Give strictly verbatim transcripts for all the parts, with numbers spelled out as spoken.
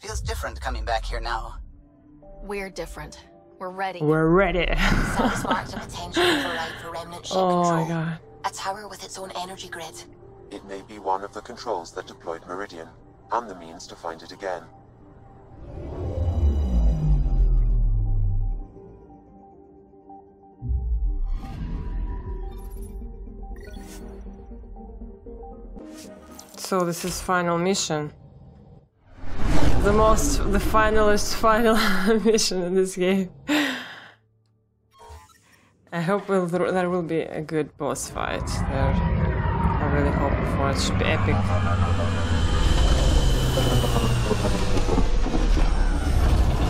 Feels different coming back here now. We're different. We're ready. We're ready. Satisfied the potential override for remnant ship oh control. My god. A tower with its own energy grid. It may be one of the controls that deployed Meridian, and the means to find it again. So this is final mission. The most, the finalest final mission in this game. I hope we'll, there will be a good boss fight there. I really hope for it should be epic.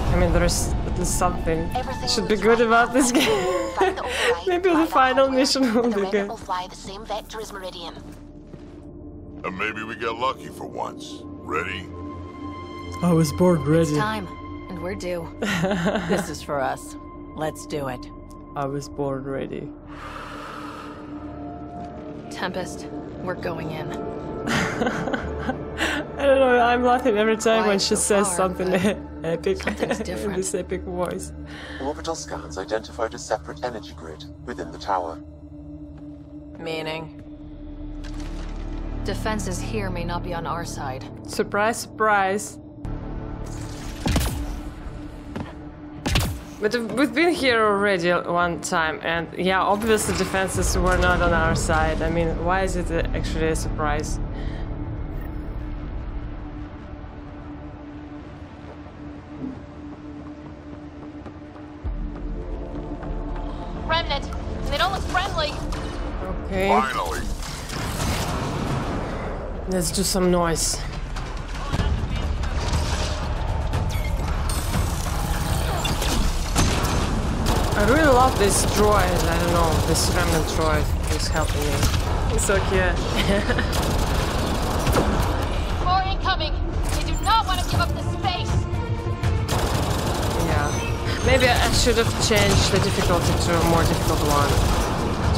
I mean, there is at least something Everything should be good about this game. Maybe the final mission will be good. Will fly the same vector as Meridian. And maybe we get lucky for once. Ready? I was born ready. It's time, and we're due. This is for us. Let's do it. I was born ready. Tempest, we're going in. I don't know, I'm laughing every time Why when she so says far, something epic in this epic voice. Orbital scans identified a separate energy grid within the tower. Meaning? Defenses here may not be on our side. Surprise, surprise. But we've been here already one time, and yeah, obviously defenses were not on our side. I mean, why is it actually a surprise? Remnant! They don't look friendly! Okay. Finally! Let's do some noise. I really love this droid. I don't know, this remnant droid is helping me. It's so cute. More incoming! They do not want to give up the space! Yeah. Maybe I should have changed the difficulty to a more difficult one,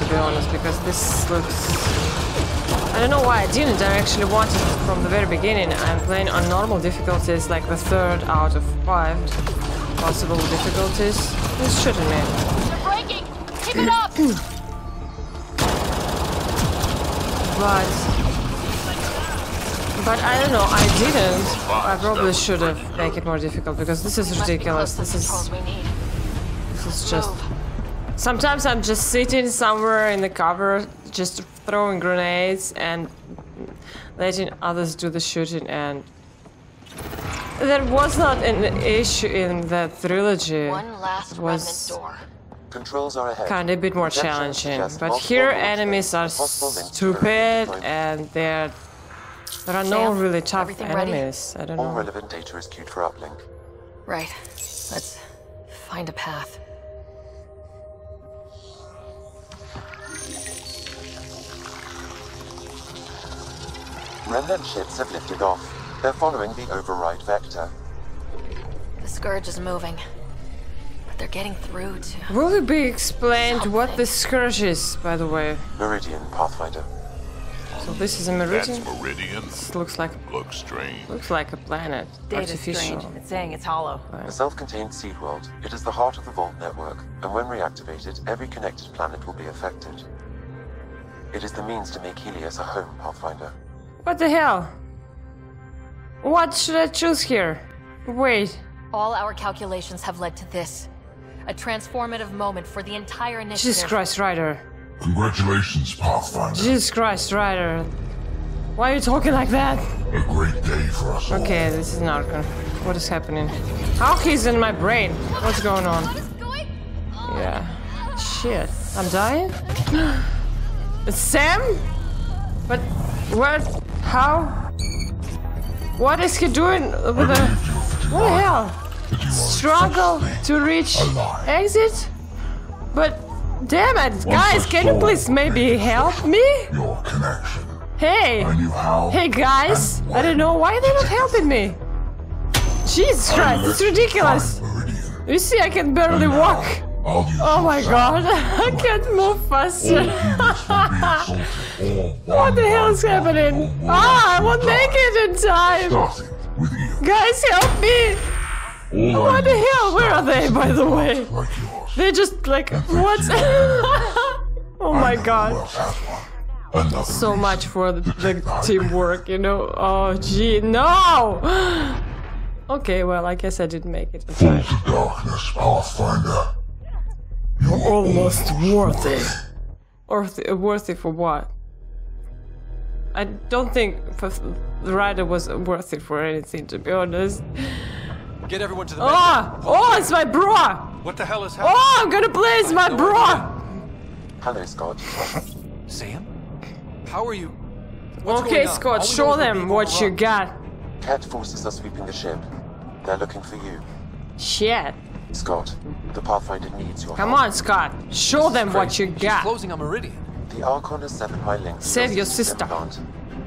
to be honest, because this looks... I don't know why I didn't, I actually wanted it from the very beginning. I'm playing on normal difficulties, like the third out of five possible difficulties. It's shooting me. They're breaking! Keep it up! But... But I don't know, I didn't. I probably should have made it more difficult, because this is ridiculous. This is... This is just... Sometimes I'm just sitting somewhere in the cover, just throwing grenades and letting others do the shooting, and there was not an issue in that trilogy. One last was controls are ahead. Kind of a bit more challenging, but here enemies are stupid and there there are no really tough enemies. I don't know. All relevant data is queued for uplink. Right. Let's find a path. Remnant ships have lifted off. They're following the override vector. The Scourge is moving, but they're getting through to... Will it be explained something. What the Scourge is, by the way? Meridian Pathfinder. So this is a Meridian? That's Meridian. This looks like... Looks strange. Looks like a planet. Data's artificial. Strange. It's saying it's hollow. Right. A self-contained seed world. It is the heart of the Vault network, and when reactivated, every connected planet will be affected. It is the means to make Helios a home, Pathfinder. What the hell? What should I choose here? Wait. All our calculations have led to this. A transformative moment for the entire initiative. Jesus Christ, Ryder. Congratulations, Pathfinder. Jesus Christ, Ryder. Why are you talking like that? A great day for us all. Okay, this is Archon. What is happening? How he's in my brain? What's going on? What is going on? Yeah. Shit. I'm dying? It's Sam? But what? How? What is he doing with the... What the hell? Struggle to reach exit? But damn it, guys, can you please maybe help me? Hey! Hey guys! I don't know why they're not helping me! Jesus Christ, it's ridiculous! You see, I can barely walk! Oh my god, I can't move faster! What the hell is happening? Ah, I won't make it in time! Guys, help me! Oh, what the hell? Where are they, by the way? Like they just like what? Oh my god! So much for the, the teamwork, you know? Oh gee, no! Okay, well, I guess I didn't make it. Through the darkness, Pathfinder. You're almost worthy. Worthy, worthy for what? I don't think the Ryder was worthy for anything, to be honest. Get everyone to the oh! Oh, it's my bra! What the hell is happening? Oh, I'm gonna blaze my bra! Hello, Scott. Sam? How are you? What's okay, going on? Scott, show them what you got. Kett forces are sweeping the ship. They're looking for you. Shit. Scott, the Pathfinder needs your Come help. on, Scott. Show this them what you got. She's closing on Meridian. The Archon has seven my links. Save your sister.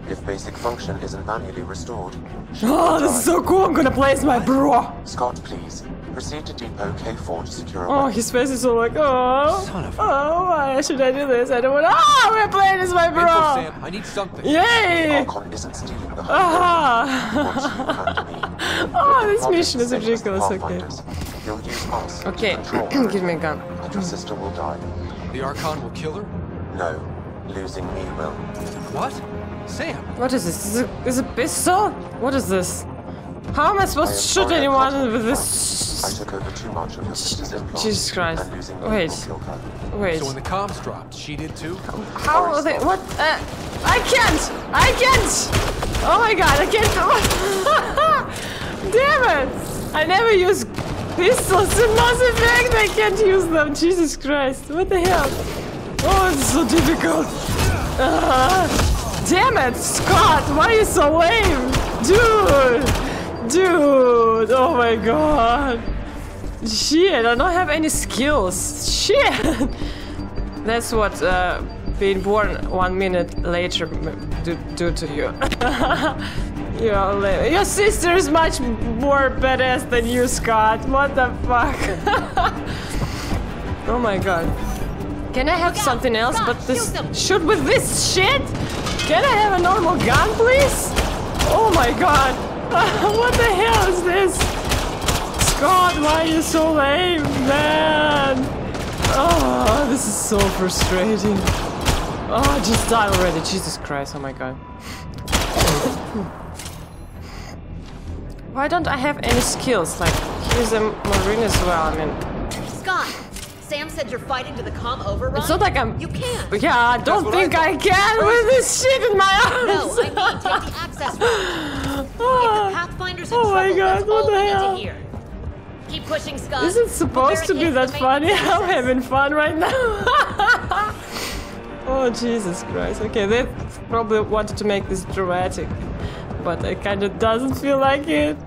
If basic function isn't manually restored. Oh, this is so cool. I'm gonna place my bra. Scott, please. Proceed to depot K four to secure a weapon. Oh, his face is all like, oh. Son of oh, why should I do this? I don't want. Oh, we're playing as my bra. Info, Sam. I need something. Yay! The Archon isn't stealing the whole uh-huh. Oh, this mission is ridiculous. Okay. You'll use us okay. Give me a gun. And your sister will die. The Archon will kill her? No. Losing me will. What? Sam? What is this? Is it, is it a pistol? What is this? How am I supposed I to shoot anyone with this? I took over too much of your sister's implant. Jesus Christ. Wait. Wait. So when the comms dropped, she did too? How are they? What? Uh, I can't! I can't! Oh my god, I can't. Damn it! I never use pistols in Mass Effect. I can't use them. Jesus Christ. What the hell? Oh, it's so difficult. Uh, Damn it, Scott! Why are you so lame? Dude! Dude! Oh my god! Shit, I don't have any skills. Shit! That's what uh, being born one minute later do, do to you. You're lame. Your sister is much more badass than you, Scott. What the fuck? Oh my god. Can I have something else but this? Shoot with this shit? Can I have a normal gun, please? Oh my god. What the hell is this? Scott, why are you so lame, man? Oh, this is so frustrating. Oh, just die already. Jesus Christ, oh my god. Why don't I have any skills? Like, here's a marine as well, I mean. Scott! Sam said you're fighting to the com overrun. It's not like I'm. You can't. Yeah, I don't think I, I can First, with this shit in my arms. No, I mean take the access road. If the Pathfinder's in oh trouble, my god, that's what all the hell? Need to hear. Keep pushing, Scott. Is it supposed to be that funny? Access. I'm having fun right now. Oh Jesus Christ! Okay, they probably wanted to make this dramatic, but it kind of doesn't feel like it.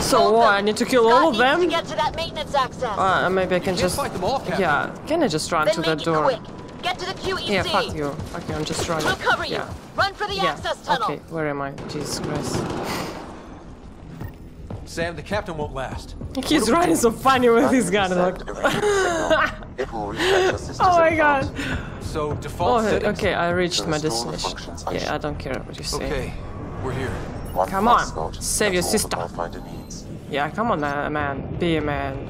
So what? I need to kill Scott all of them. To get to that maintenance access. Uh, maybe I can just. All, yeah. Can I just run then to that door? Quick. Get to the Q E C. Yeah. Fuck you. Fuck you. I'm just running. We'll cover yeah. you. Run for the yeah. access tunnel. Okay. Where am I? Jesus Christ. Sam, the captain won't last. He's running so funny with his gun. Oh my god. So default. Oh, okay. I reached my destination. Yeah. I don't care what you say. Okay. We're here. One come on, Scott. Save That's your sister. Yeah, come on, uh, man. Be a man.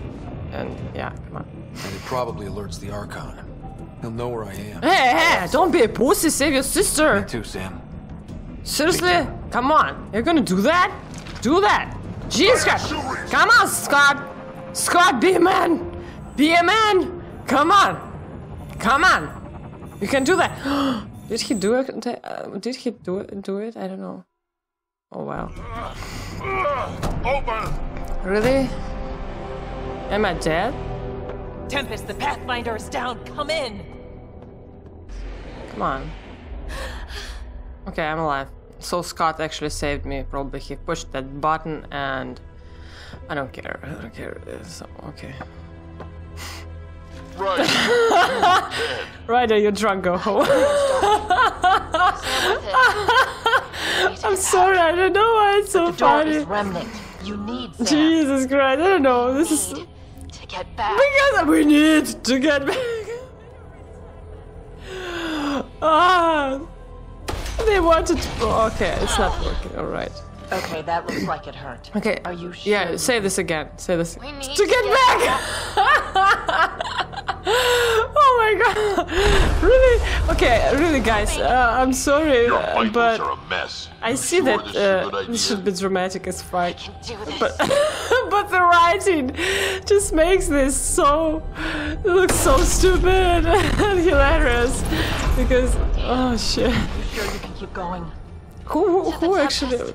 And yeah, come on. And it probably alerts the Archon. He'll know where I am. Hey, hey, don't be a pussy. Save your sister. Me too, Sam. Seriously? Come on. You're gonna do that? Do that. Jesus Christ. Come on, Scott. Scott, be a man. Be a man. Come on. Come on. You can do that. Did he do it? Did he do it? Do it? I don't know. Oh wow. Open. Really? Am I dead? Tempest, the Pathfinder is down. Come in. Come on. Okay, I'm alive. So Scott actually saved me. Probably he pushed that button and I don't care. I don't care. So okay. Right. Ryder, you're drunk, go home. I'm sorry, I don't know why it's so funny. Remnant. You need Sam. Jesus Christ, I don't know. This is to get back. Because we need to get back. Ah, they wanted to. Okay, it's not working. All right. Okay, that looks like it hurt. Okay. Are you sure? Yeah, say this again. Say this. We need to, to get, get back! Oh my god. Really? Okay, really, guys. Uh, I'm sorry, uh, but I see that uh, this should be dramatic as fuck. But, but the writing just makes this so... It looks so stupid and hilarious. Because... Oh, shit. Sure you can keep going. Who, who actually...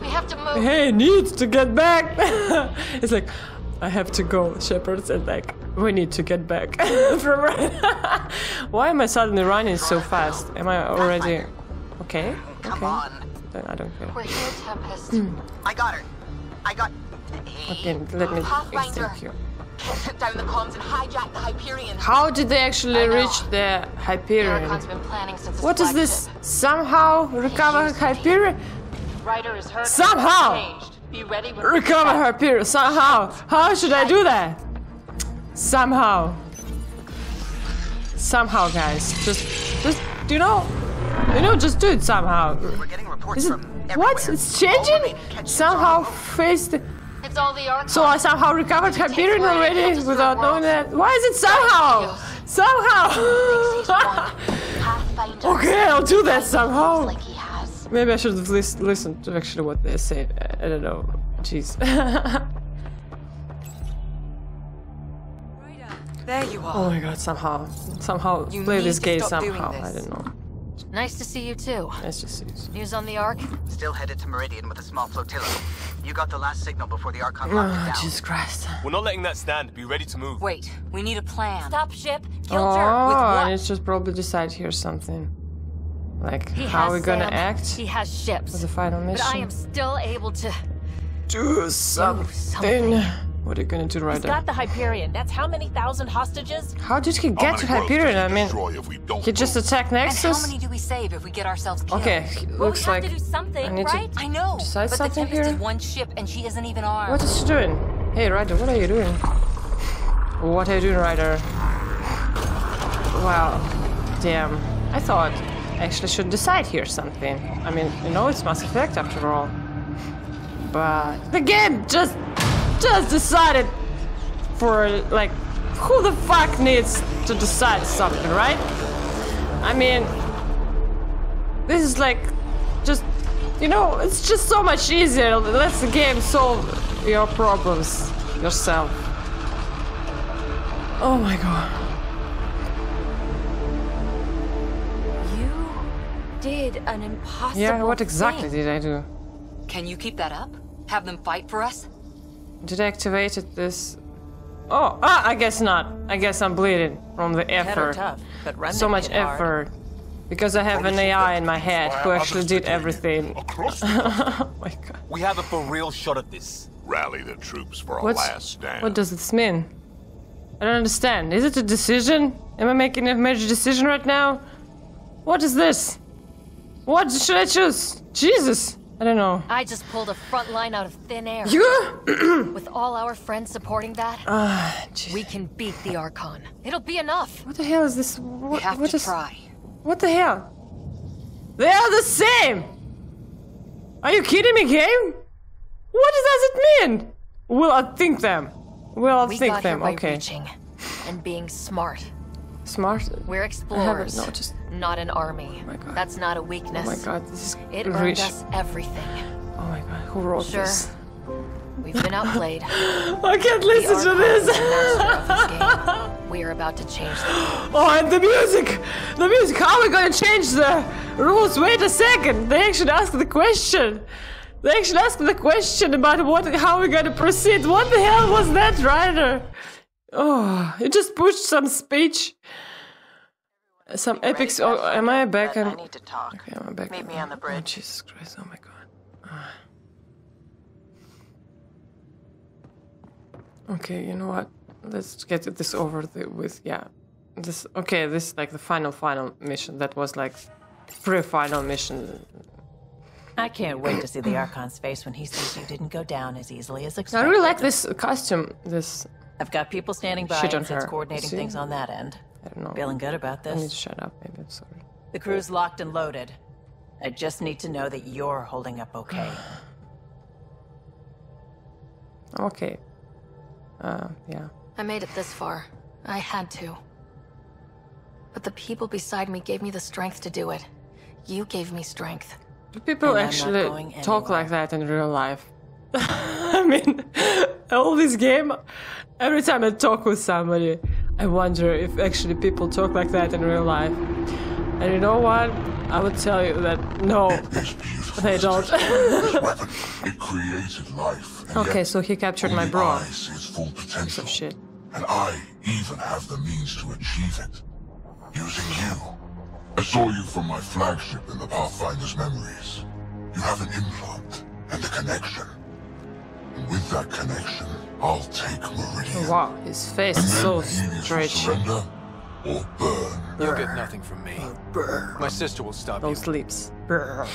We have to move. Hey, need to get back. It's like, I have to go. Shepard said, like, we need to get back. From right. Why am I suddenly running so fast? Am I already okay? Come on. Okay. I don't care. We're here, Tempest. I got her. I got. Okay, let me thank you. Shut down the comms and hijack the Hyperion. How did they actually reach the Hyperion? What is this? Somehow recover Hyperion? Ryder is hurt. Somehow! Be ready when recover her period. Somehow! How should I do that? Somehow. Somehow, guys. Just, just, you know, you know, just do it somehow. We're getting reports from everywhere. What? It's changing? Somehow faced. It's all the Archon. So I somehow recovered her period already without knowing that. Why is it somehow? Somehow! Okay, I'll do that somehow. Maybe I should listen to actually what they said. I don't know. Jeez. There you are. Oh my god, somehow. Somehow you play this game somehow. This. I don't know. Nice to see you too. Nice to see you. Too. News on the Ark? Still headed to Meridian with a small flotilla. You got the last signal before the Archon locked it down. Jesus Christ. We're not letting that stand. Be ready to move. Wait, we need a plan. Stop ship, kill oh, dirt. With what? And it's just probably decide here something. Like, he how are we gonna sand. act? He has ships. The final mission. But I am still able to do something. Do something. What are you gonna do right He's there? Got the Hyperion. That's how many thousand hostages? How did he get to Hyperion? I mean, he just attacked Nexus. And how many do we save if we get ourselves killed? Okay, well, looks we have like to do something, I need right? to I know. decide but something the here. Is one ship and she isn't even armed. What is she doing? Hey, Ryder, what are you doing? What are you doing, Ryder? Wow, damn. I thought. Actually should decide here something. I mean, you know, it's Mass Effect after all. But the game just just decided for like who the fuck needs to decide something, right? I mean, this is like just, you know, it's just so much easier. It lets the game solve your problems yourself. Oh my god. Did an impossible Yeah, what exactly thing. did I do? Can you keep that up? Have them fight for us? Did I activate it this? Oh, ah, I guess not. I guess I'm bleeding from the effort. Tough, but so much effort. Hard. Because I have an A I in my head who actually did everything. Oh my god. We have a for real shot at this. Rally the troops for a What's, last stand. What does this mean? I don't understand. Is it a decision? Am I making a major decision right now? What is this? What should I choose? Jesus! I don't know. I just pulled a front line out of thin air. You? With all our friends supporting that, uh, we can beat the Archon. It'll be enough. What the hell is this? What, we have what to is... try. What the hell? They are the same! Are you kidding me, game? What does it mean? We'll outthink them. We'll outthink we got them. Here by okay. reaching and being smart. Smart. We're explorers, no, just... not an army. Oh, that's not a weakness. Oh my god, this is it rich. earned us everything. Oh my god, who wrote sure. this? We've been outplayed. I can't listen to this. this we are about to change the rules. Oh, and the music, the music. How are we going to change the rules? Wait a second. They actually asked the question. They actually asked the question about what, how we're going to proceed. What the hell was that, Ryder? Oh, you just pushed some speech. Some epics. Oh, am I back? I need to talk. Okay, am I back? Meet me on the bridge. Oh, Jesus Christ! Oh my God. Oh. Okay, you know what? Let's get this over the, with. Yeah, this. Okay, this is like the final, final mission. That was like pre-final mission. I can't wait to see the Archon's face when he sees you didn't go down as easily as expected. I really like this costume. This. I've got people standing by and it's coordinating See? things on that end. I don't know. Feeling good about this? I need to shut up, maybe. I'm sorry. The crew's locked and loaded. I just need to know that you're holding up okay. Okay. Uh, yeah. I made it this far. I had to. But the people beside me gave me the strength to do it. You gave me strength. Do people actually talk like that in real life? I mean, all this game, every time I talk with somebody, I wonder if actually people talk like that in real life. And you know what? I would tell you that no, they don't. It created life, okay, so he captured my bra. Piece of shit. And I even have the means to achieve it. Using you. I saw you from my flagship in the Pathfinder's memories. You have an implant and a connection. And with that connection, I'll take Meridian. Wow, his face is so straight. Surrender or burn. You'll get nothing from me. Burn. My sister will stop you. No sleeps. Burn.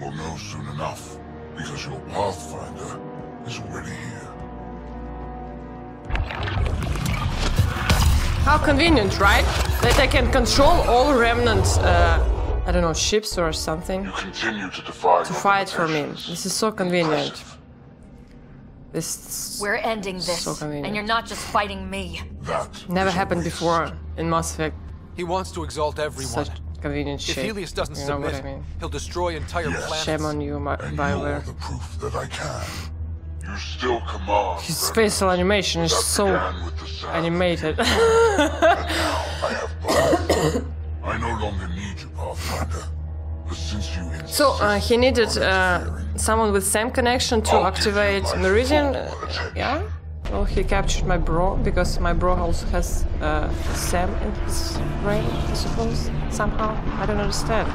We'll know soon enough, because your Pathfinder is already here. How convenient, right? That I can control all remnant, uh, I don't know, ships or something. You continue to defy to fight for me. This is so convenient. Impressive. This. We're ending this. So convenient. And you're not just fighting me. That never happened before in Mass Effect. He wants to exalt everyone. Such convenient shit. If Helios doesn't you know submit, what I mean? He'll destroy entire yes. planets. Shame on you, my Bioware. The proof that I can. You still command. His facial animation is so animated. And now I have plans. I no longer need you, Pathfinder. But since you insist, so uh, he needed uh, someone with same connection to I'll activate Meridian. Yeah. Well, he captured my bro because my bro also has uh, Sam in his brain, I suppose. Somehow, I don't understand.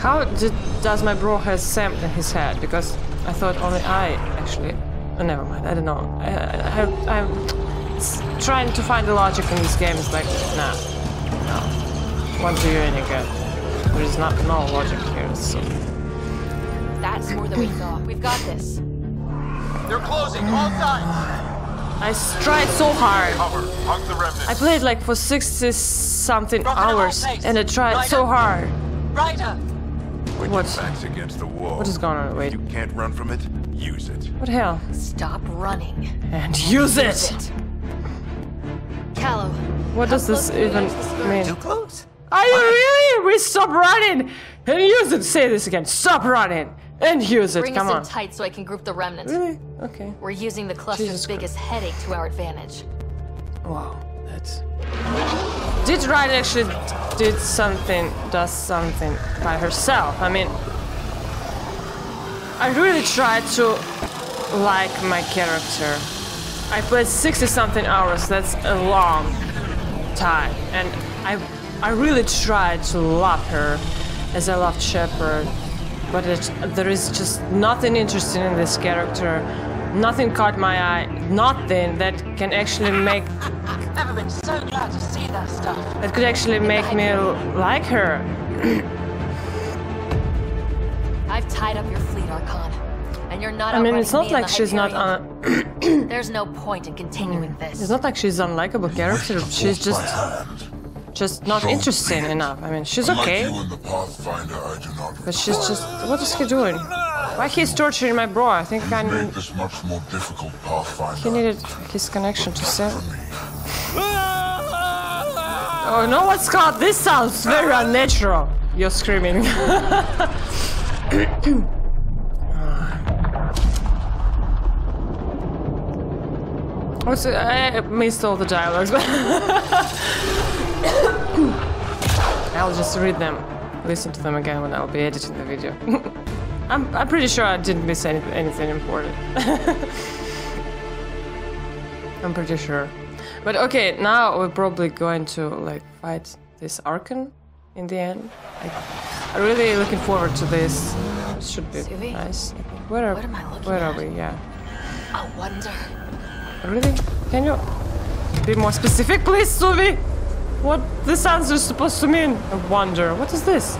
How did, does my bro has Sam in his head? Because I thought only I actually. Oh, never mind. I don't know. I, I, I, I'm trying to find the logic in this game. It's like, nah, no. What do you any good? There is not no logic here. So. That's more than we thought. We've got this. They're closing all sides. I tried so hard. Cover. Hug the remnant. I played like for sixty something Rocket hours, and I tried Ryder. so hard. Ryder. When what? Your back's against the wall. What is going on? Wait. You can't run from it. Use it. What the hell? Stop running. And use, use it. it. Callow. What does this even mean? Too close. Are you really? We stop running and use it. Say this again. Stop running and use it. Bring Come us in on. tight so I can group the remnant. Really? Okay. We're using the cluster's Jesus biggest Christ. headache to our advantage. Wow. That's. Did Ryder actually did something, does something by herself? I mean, I really tried to like my character. I played sixty something hours, that's a long time. And I, I really tried to love her as I loved Shepard. But it, there is just nothing interesting in this character. Nothing caught my eye, nothing that can actually make... I've never been so glad to see that stuff. That could actually make me like her. I've tied up your fleet, Archon. And you're not I mean, it's not like she's not... Un There's no point in continuing this. It's not like she's unlikable character, she's just... Just not so interesting enough. I mean, she's okay. But she's just... What is he doing? Why he's torturing my bro? I think I need... This much more difficult path he needed his connection to Sam. Oh, you know what, Scott? This sounds very unnatural. You're screaming. Also, I missed all the dialogues, but... I'll just read them. Listen to them again when I'll be editing the video. I'm, I'm pretty sure I didn't miss any, anything important. I'm pretty sure. But okay, now we're probably going to like fight this Archon in the end. Like, I'm really looking forward to this. It should be Suvi? nice. Where are, what am I looking where at? are we? Yeah. I wonder. Really? Can you be more specific, please, Suvi? What this answer is supposed to mean? I wonder. What is this?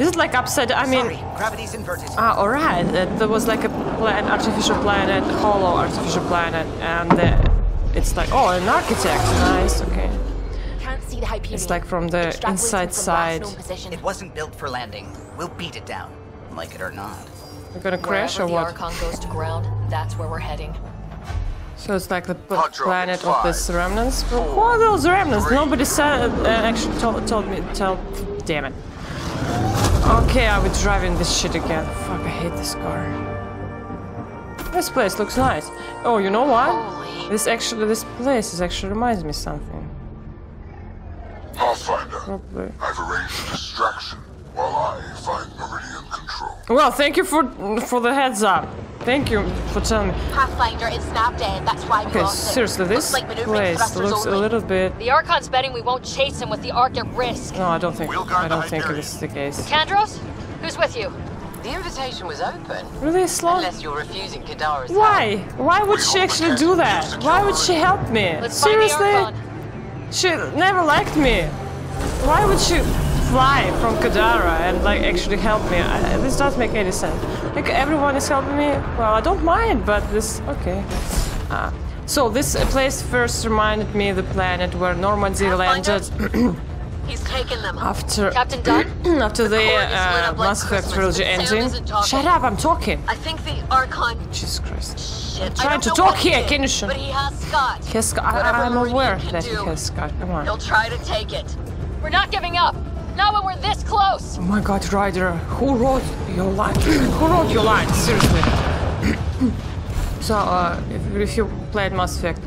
Is it like upside? I mean, Sorry, gravity's inverted. Ah, all right. Uh, there was like a plan, artificial planet, hollow artificial planet, and uh, it's like oh, an architect. Nice. Okay. Can't see the Hyperion. It's like from the Extract inside from side. It wasn't built for landing. We'll beat it down, like it or not. We're gonna crash or what? Wherever the Archon goes to ground, that's where we're heading. So it's like the planet of this remnants. What are those remnants? Nobody said, uh, actually told, told me. Tell, damn it. Okay, I'll be driving this shit again. Fuck, I hate this car. This place looks nice. Oh, you know what? Holy. This actually, this place is actually reminds me of something. Pathfinder, probably. I've arranged a distraction while I find Meridian control. Well, thank you for for the heads up. Thank you for telling me. Pathfinder, it's not dead. That's why we okay, lost seriously, it. This looks like place looks only. a little bit. The Archon's betting we won't chase him with the Ark at risk. No, I don't think. We'll I don't think this is the case. Kandros, who's with you? The invitation was open. Really, Sloan? Unless you're refusing Kadara's help. Why? Why would we she actually do that? Why would she help me? Let's seriously, find the she never liked me. Why would she fly from Kadara and like actually help me? I, this doesn't make any sense. Like everyone is helping me. Well, I don't mind, but this okay. Uh, so this place first reminded me of the planet where Normandy landed. He's taken them. After Captain Dunn. after the, the uh, Mass Effect trilogy ending. Shut up! I'm talking. I think the Archon. Jesus Christ! Shit. I'm trying to talk here, can you shut? But he has Scott. He has Scott. I, I'm aware that do. he has Scott. Come on. He'll try to take it. We're not giving up. Now when we're this close! Oh my god, Ryder, who wrote your line? Who wrote your line? Seriously. So, uh, if, if you played Mass Effect,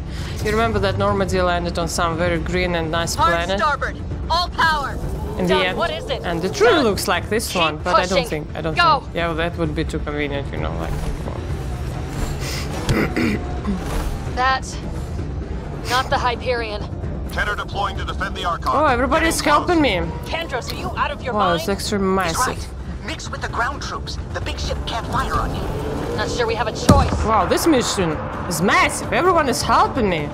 you remember that Normandy landed on some very green and nice planet? Hard starboard. All power. In the end, what is it? And it truly looks like this Keep one, but pushing. I don't think, I don't Go. think. Yeah, well, that would be too convenient, you know, like... That's... not the Hyperion. Kett are deploying to defend the Archon. Oh, everybody's helping me. Kandros, are you out of your wow, mind? Wow, it's extra massive. He's right. Mix with the ground troops. The big ship can't fire on you. Not sure we have a choice. Wow, this mission is massive. Everyone is helping me.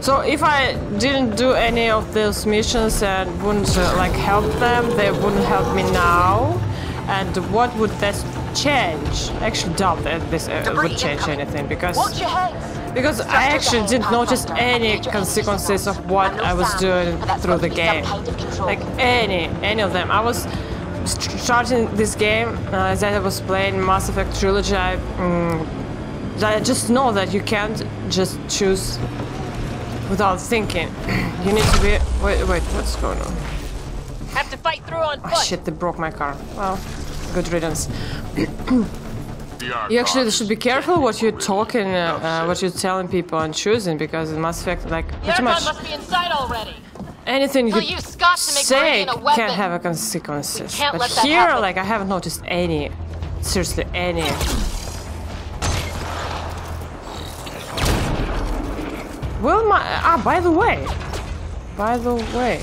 So if I didn't do any of those missions and wouldn't uh, like help them, they wouldn't help me now. And what would that change? I actually doubt that this uh, would change anything because because I actually didn't notice any consequences of what I was doing through the game, like any any of them. I was starting this game uh, as I was playing Mass Effect trilogy. I, um, I just know that you can't just choose without thinking. You need to be... Wait, wait, what's going on? Have to fight through on foot. Oh shit, they broke my car. Well, good riddance. You actually should be careful what you're talking, uh, uh, what you're telling people and choosing, because it must affect, like, pretty much... must be inside already. Anything you say can't have a consequences. But here, like, I haven't noticed any. Seriously, any. Will my ah by the way, by the way,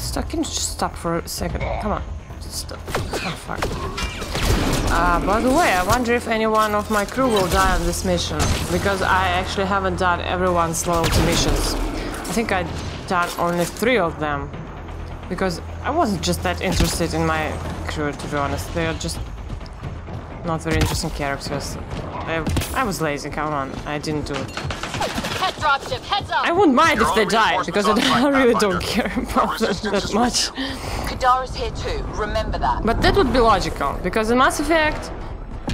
stop! Can you just stop for a second? Come on, stop! Oh fuck! Ah, uh, by the way, I wonder if anyone of my crew will die on this mission because I actually haven't done everyone's loyalty missions. I think I done only three of them because I wasn't just that interested in my crew, to be honest. They are just not very interesting characters. I, I was lazy, come on, I didn't do it. Head drop ship, heads up. I wouldn't mind Your if they died, because I, I really don't care about them that much. Kadara's here too, remember that. But that would be logical, because in Mass Effect,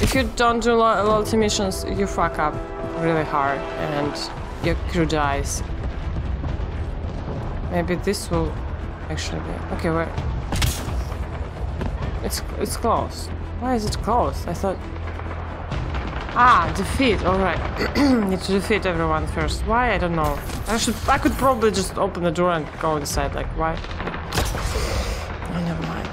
if you don't do lo loyalty missions, you fuck up really hard, and your crew dies. Maybe this will actually be... Okay, wait. It's, it's close. Why is it close? I thought... Ah, defeat, alright. Need to defeat everyone first. Why? I don't know. I should I could probably just open the door and go inside, like why? Oh, never mind.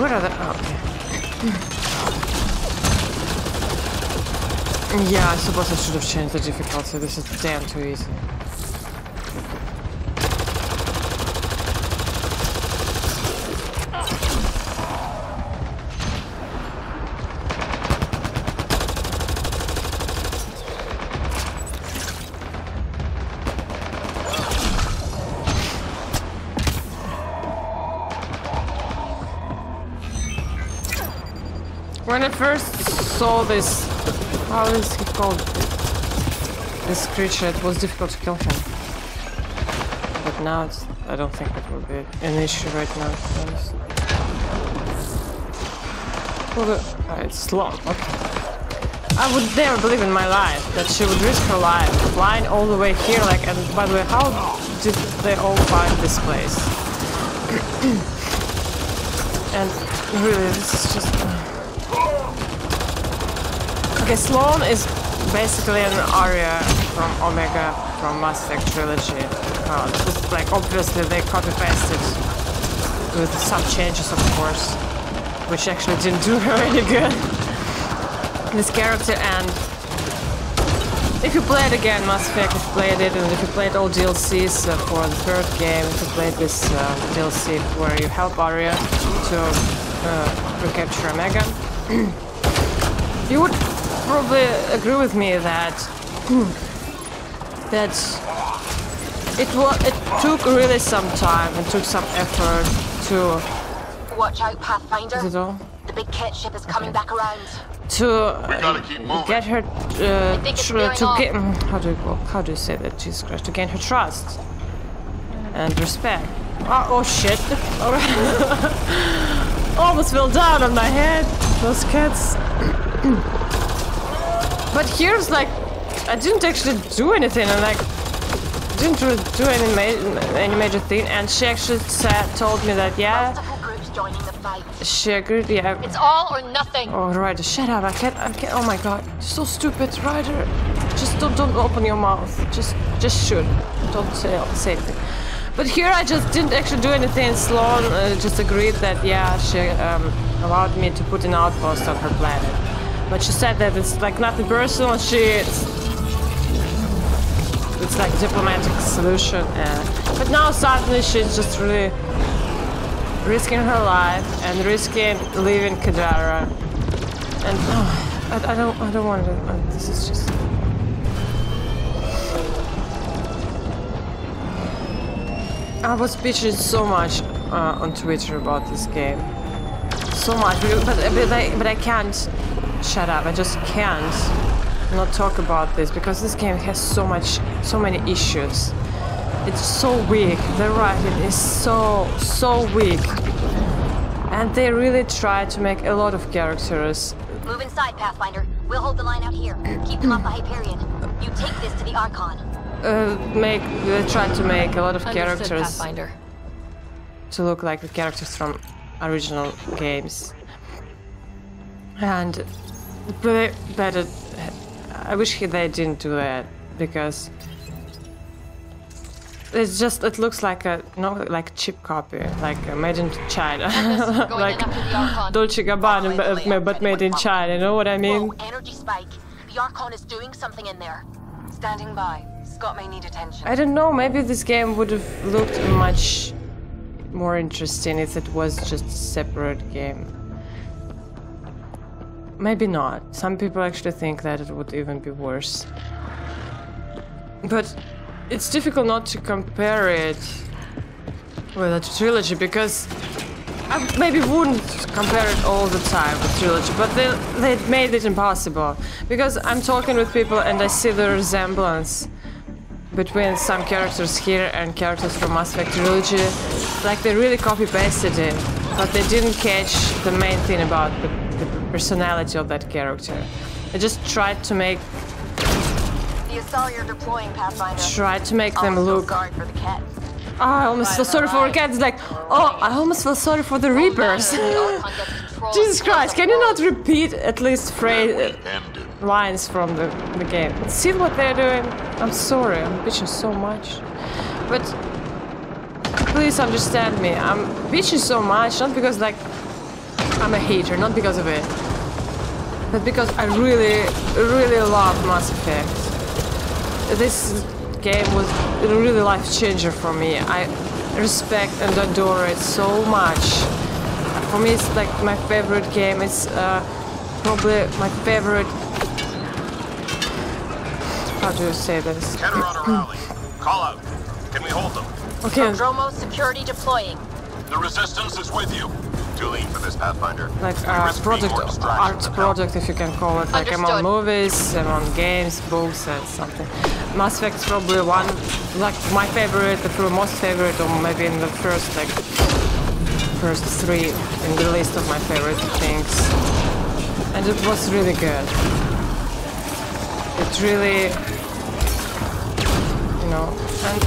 What are the oh okay. Yeah, I suppose I should have changed the difficulty. This is damn too easy. When I first saw this, how is he called? this creature, it was difficult to kill him. But now it's, I don't think it will be an issue right now. Well, uh, it's Sloan, okay. I would never believe in my life that she would risk her life flying all the way here, like, and by the way, how did they all find this place? And really, this is just... Okay, Sloan is basically an Arya from Omega, from Mastic Trilogy. Oh, it's just like, obviously they copy-pasted with some changes, of course, which actually didn't do her any good. This character, and if you played again Mass Effect, if you played it, and if you played all D L Cs uh, for the third game, if you played this uh, D L C where you help Arya to uh, recapture Omega, you would probably agree with me that that it was it took really some time and took some effort to. Watch out, Pathfinder. Is it all? The big Kett ship is coming okay. back around. To uh, get her uh, to, to get how do you well, how do you say that? Jesus Christ! To gain her trust and respect. Oh, oh shit! All right. Almost fell down on my head. Those cats. But here's like, I didn't actually do anything. I'm like. Didn't really do any major, any major thing, and she actually said, told me that yeah. Joining the fight. She agreed, yeah. It's all or nothing. Oh, Ryder, shut up! I can't. I can't. Oh my God, so stupid, Ryder. Just don't, don't open your mouth. Just, just shoot. Don't say, say anything. But here, I just didn't actually do anything. Sloan uh, just agreed that yeah, she um, allowed me to put an outpost on her planet. But she said that it's like nothing personal. She, it's, it's like a diplomatic solution. Uh, but now suddenly she's just really. Risking her life and risking leaving Kadara, and oh, I, I don't, I don't want to. Oh, this is just. I was bitching so much uh, on Twitter about this game, so much, but but I, but I can't shut up. I just can't not talk about this because this game has so much, so many issues. It's so weak, the writing is so, so weak. And they really try to make a lot of characters. Move inside, Pathfinder. We'll hold the line out here. Keep them off the Hyperion. You take this to the Archon. Uh, make, they try to make a lot of Understood, characters Pathfinder. To look like the characters from original games. And, but, but it, I wish they didn't do that, because it's just, it looks like a, no, like cheap copy, like uh, made in China, like Dolce and Gabbana, but, but, but made in China, you know what I mean? Whoa, energy spike. The Archon is doing something in there. Standing by. Scott may need attention. I don't know, maybe this game would have looked much more interesting if it was just a separate game. Maybe not. Some people actually think that it would even be worse. But it's difficult not to compare it with a trilogy, because I maybe wouldn't compare it all the time with trilogy, but they, they made it impossible. Because I'm talking with people and I see the resemblance between some characters here and characters from Mass Effect trilogy. Like they really copy-pasted it, but they didn't catch the main thing about the, the personality of that character. They just tried to make You're deploying, Try to make them look. Sorry for the cat. Oh, I almost feel sorry for the cats. Like, oh, I almost feel sorry for the Reapers. Jesus Christ! Can you not repeat at least phrase uh, lines from the, the game? See what they're doing? I'm sorry, I'm bitching so much. But please understand me. I'm bitching so much not because like I'm a hater, not because of it, but because I really, really love Mass Effect. This game was a really life changer for me. I respect and adore it so much. For me, it's like my favorite game. It's uh, probably my favorite. How do you say this? Call out. Can we hold them? Okay. Dromo security deploying. The resistance is with you. Too late for this, Pathfinder. Like uh, project, art project, if you can call it. Like among movies, among games, books, and something. Mass Effect is probably one, like my favorite, the most favorite, or maybe in the first, like, first three in the list of my favorite things. And it was really good. It really, you know, and.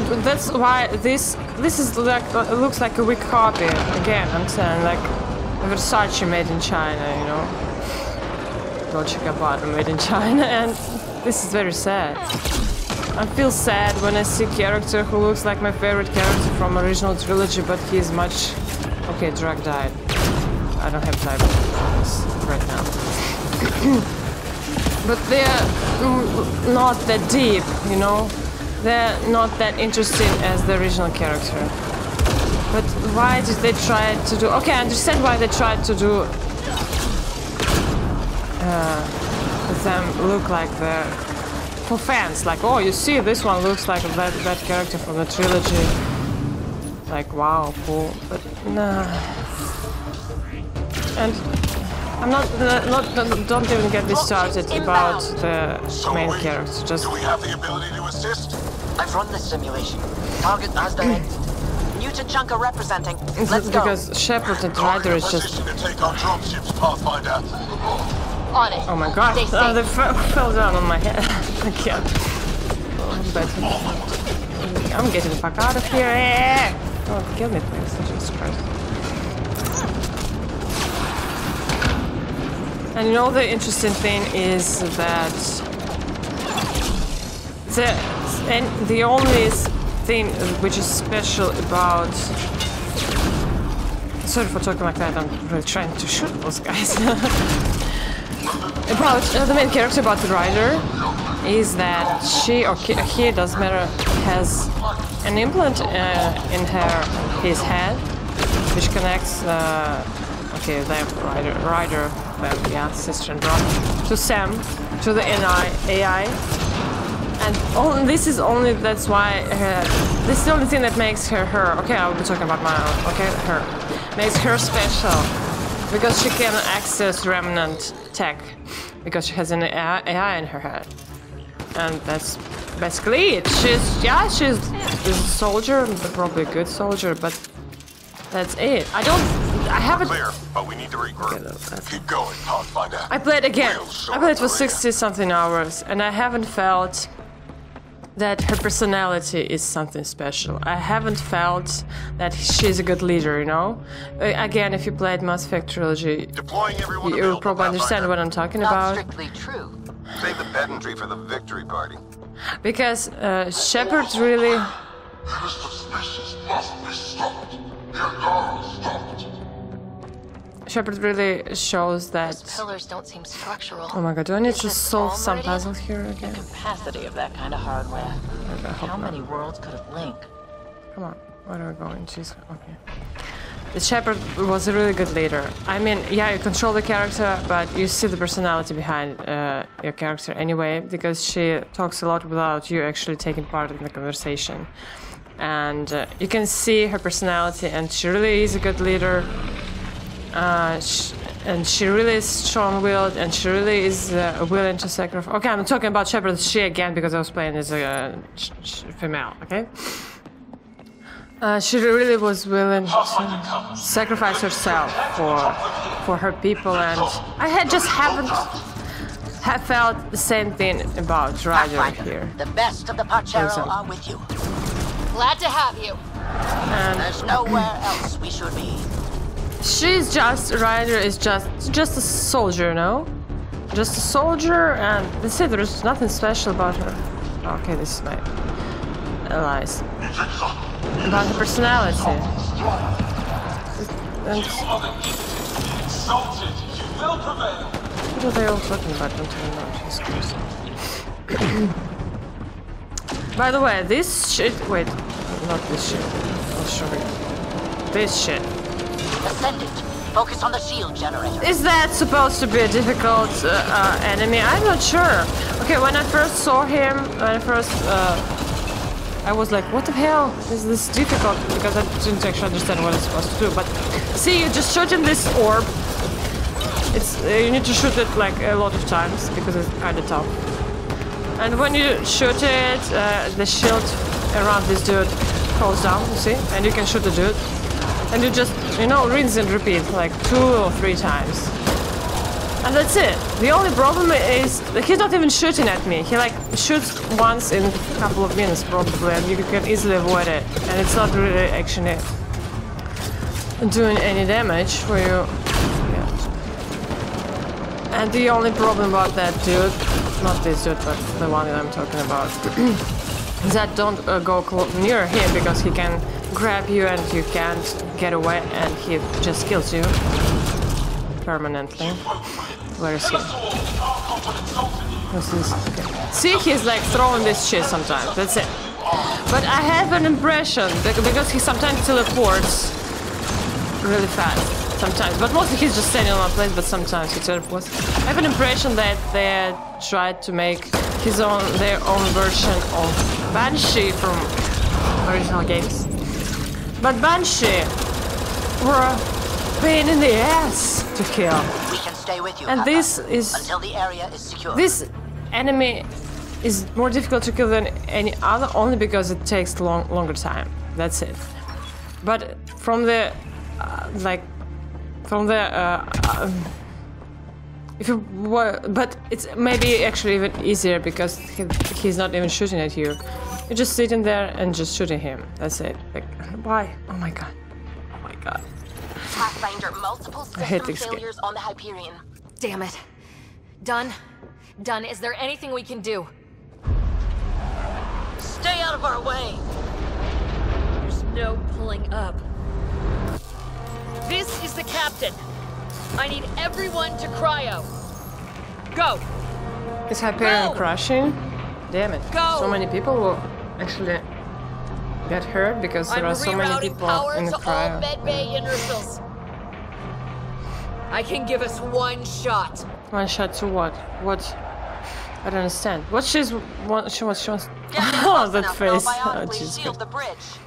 And that's why this this is like looks like a weak copy again. I'm saying like Versace made in China, you know, Dolce and Gabbana made in China, and this is very sad. I feel sad when I see a character who looks like my favorite character from original trilogy, but he's much okay. Drag died. I don't have time for this right now. But they're not that deep, you know. They're not that interesting as the original character. But why did they try to do... Okay, I understand why they tried to do... Uh, them look like the... For fans, like, oh, you see, this one looks like that, that character from the trilogy. Like, wow, cool. But, nah. And I'm not... not, not don't even get me started about the main character. Just... Do we have the ability to assist? I've run this simulation. Target has directed. New Tachanka representing. Let's go. Because Shepard and Ryder is just. To take our dropships, Pathfinder. On it. Oh my God! They, oh, they fell down on my head. I can't. But I'm getting the fuck out of here. Oh, kill me, please! Jesus Christ. And you know the interesting thing is that. The, and the only thing which is special about... Sorry for talking like that, I'm really trying to shoot those guys. About uh, the main character, about Ryder, is that she, or he, doesn't matter, has an implant uh, in her, his head, which connects, uh, okay, them, Ryder, Ryder, them, yeah, sister and brother, to Sam, to the A I. And all, this is only, that's why, uh, this is the only thing that makes her her. Okay, I'll be talking about my own, okay, her. Makes her special. Because she can access Remnant tech. Because she has an A I in her head. And that's basically it. She's, yeah, she's, she's a soldier, but probably a good soldier, but that's it. I don't, I haven't... Clear, but we need to regroup. Keep going, Pathfinder. I played again. I played for sixty something hours, and I haven't felt... that her personality is something special. I haven't felt that she's a good leader, you know? Again, if you played Mass Effect Trilogy, you, you'll probably understand what I'm talking about. Not strictly true. Save the pedantry for the victory party. Because uh, Shepard really... Shepard really shows that. Pillars don't seem structural. Oh my God! Do I need to solve some puzzle here again? The capacity of that kind of hardware. Okay, how not. Many worlds could it link? Come on, where are we going? Jeez, okay. The Shepard was a really good leader. I mean, yeah, you control the character, but you see the personality behind uh, your character anyway, because she talks a lot without you actually taking part in the conversation, and uh, you can see her personality, and she really is a good leader. Uh, she, and she really is strong-willed, and she really is uh, willing to sacrifice. Okay, I'm talking about Shepard she again because I was playing as a uh, sh sh female. Okay, uh, she really was willing to sacrifice herself for for her people, and I had just haven't have felt the same thing about Ryder here. The best of the Pachero are with you. Glad to have you. And there's nowhere else we should be. She's just, Ryder is just, just a soldier, no? Just a soldier, and that's it, there's nothing special about her. Okay, this is my allies. About her personality. And what are they all talking about? Don't even know, she's crazy. By the way, this shit, wait, not this shit, I'll show you. This shit. Ascendant, focus on the shield generator. Is that supposed to be a difficult uh, uh, enemy? I'm not sure. Okay, when I first saw him, when I first uh, I was like, what the hell is this difficult? Because I didn't actually understand what it's supposed to do. But see, you just shooting this orb. It's uh, you need to shoot it like a lot of times because it's kind of tough. And when you shoot it, uh, the shield around this dude falls down. You see, and you can shoot the dude. And you just, you know, rinse and repeat like two or three times. And that's it. The only problem is he's not even shooting at me. He like shoots once in a couple of minutes probably, and you can easily avoid it. And it's not really actually doing any damage for you. Yeah. And the only problem about that dude, not this dude, but the one that I'm talking about, is that don't uh, go near him because he can grab you and you can't get away, and he just kills you. Permanently. Where is he? What's this? Okay. See, he's like throwing this shit sometimes. That's it. But I have an impression that because he sometimes teleports really fast. Sometimes. But mostly he's just standing on one place, but sometimes he teleports. I have an impression that they tried to make his own, their own version of Banshee from original games. But Banshee were pain in the ass to kill. We can stay with you, and Papa, this is until the area is secure. This enemy is more difficult to kill than any other, only because it takes long, longer time. That's it. But from the uh, like, from the uh, uh, if you were, but it's maybe actually even easier because he, he's not even shooting at you. You're just sitting there and just shooting him. That's it. Like, why? Oh my god! Oh my god! Pathfinder, multiple system failures on the Hyperion. Damn it. Dunn. Dunn, is there anything we can do? Stay out of our way. There's no pulling up. This is the captain. I need everyone to cryo. Go. Is Hyperion Go. crashing? Damn it. Go. So many people will actually get hurt because there I'm are so many people power in the cryo. All I can give us one shot. One shot to what? What? I don't understand. What she's what she wants? She wants. Oh, that face. Oh, Jesus. The,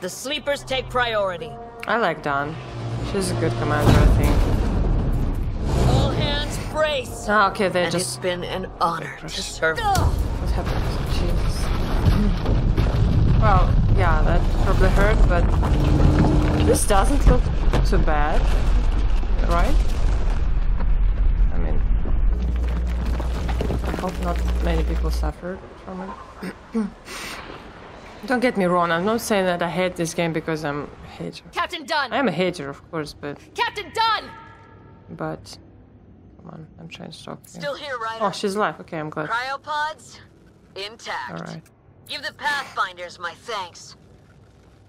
the sleepers take priority. I like Dawn. She's a good commander, I think. All hands brace. Oh, okay, they and just. It's been an honor to serve. What happened? Jesus. Well, yeah, that probably hurt, but this doesn't look too bad, right? I hope not many people suffered from it. Don't get me wrong, I'm not saying that I hate this game because I'm a hater. Captain Dunn! I'm a hater, of course, but... Captain Dunn! But... Come on, I'm trying to talk. Still here, Ryder. Oh, she's alive. Okay, I'm glad. Cryopods intact. Alright. Give the Pathfinders my thanks.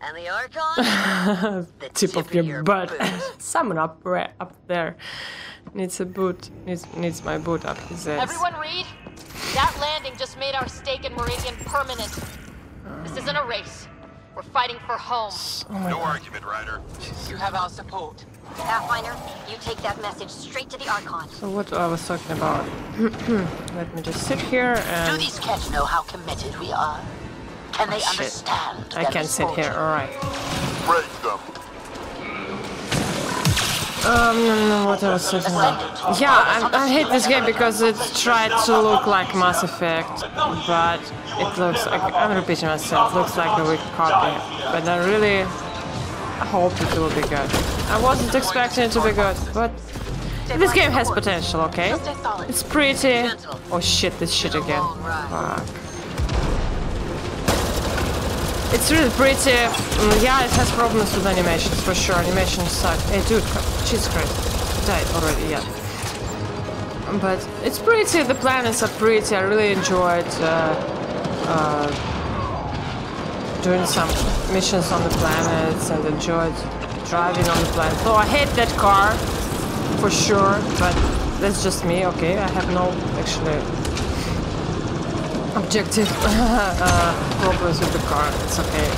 And the Archon? The tip, tip of your, your butt. Someone up, up there needs a boot. Needs, needs my boot up his ass. Everyone read? That landing just made our stake in Meridian permanent. Um, this isn't a race. We're fighting for home. Oh no God. Argument, Ryder. You have our support. Pathfinder, you take that message straight to the Archon. So what I was talking about. Let me just sit here and... Do these cats know how committed we are? Can they oh, understand? I can't sit here, alright. Break them. Um, no, no, what I was talking about. Yeah, I, I hate this game because it tried to look like Mass Effect, but it looks like, I'm repeating myself, looks like a weak copy. But I really hope it will be good. I wasn't expecting it to be good, but this game has potential, okay? It's pretty. Oh shit, this shit again. Fuck. It's really pretty. Yeah, it has problems with animations for sure. Animations suck. Hey, dude, Jesus Christ, died already. Yeah, but it's pretty. The planets are pretty. I really enjoyed uh, uh, doing some missions on the planets and enjoyed driving on the planet. So I hate that car for sure, but that's just me. Okay, I have no actually. Objective uh, problems with the car, it's okay.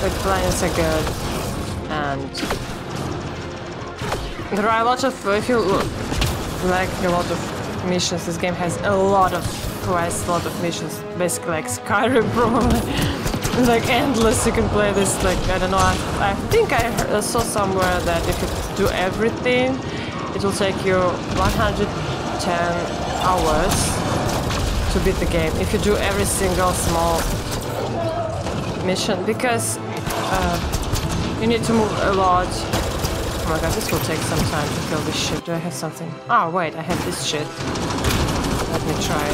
The clients are good, and there are a lot of, if you look, like a lot of missions, this game has a lot of quests, a lot of missions, basically like Skyrim probably. It's like endless. You can play this like, I don't know, I, I think I heard, saw somewhere that if you do everything, it will take you one hundred ten hours to beat the game. If you do every single small mission, because uh, you need to move a lot. Oh my god, this will take some time to kill this shit. Do I have something? Ah, oh, wait, I have this shit. Let me try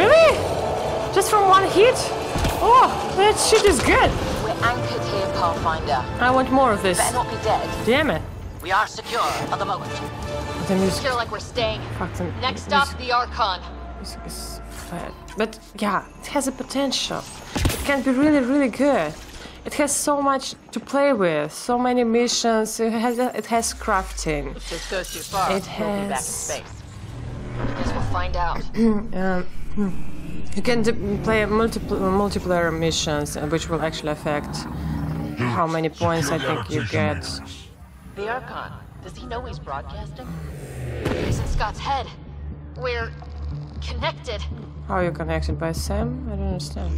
it. Really? Just from one hit? Oh, that shit is good! We're anchored here, Pathfinder. I want more of this. Better not be dead. Damn it. We are secure at the moment. The music. Secure like we're staying. Fuck them. Next music. Up, the Archon. Music is bad. But yeah, it has a potential. It can be really, really good. It has so much to play with, so many missions. It has, it has crafting. If this goes too far, it has... we'll be back in space. I guess we'll find out. um, You can play multi multiplayer missions, which will actually affect how many points I think you get. The Archon, does he know he's broadcasting? He's in Scott's head. We're connected. How are you connected? By Sam? I don't understand.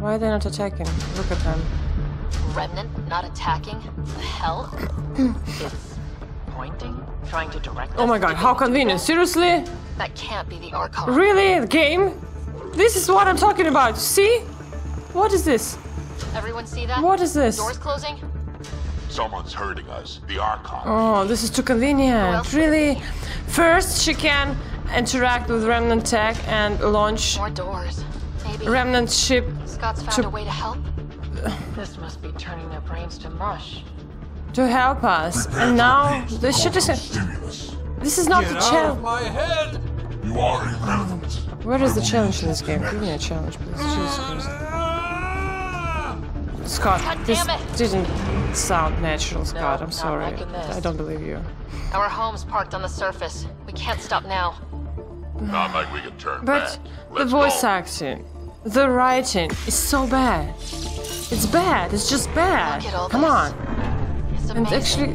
Why are they not attacking? Look at them. Remnant not attacking? The hell? It's pointing, trying to direct us. Oh my god, how convenient. Seriously? That can't be the Archon. Really? The game? This is what I'm talking about. See? What is this? Everyone see that? What is this? Doors closing? Someone's hurting us. The Archon. Oh, this is too convenient. Really? First, she can interact with Remnant Tech and launch more doors. Maybe Remnant ship. Scott's found a way to help. This must be turning their brains to mush. To help us. Prepare and now this shit is. Stimulus. This is not Get the challenge. You are a remnant. Where is the challenge in this game? Give me a challenge, please. Jesus Christ. Scott, God this didn't sound natural, Scott. No, I'm sorry. I don't believe you. Our home's parked on the surface. We can't stop now. Not like we can turn but back. But the voice go. acting, the writing is so bad. It's bad. It's just bad. Come this. on. It's amazing. And actually,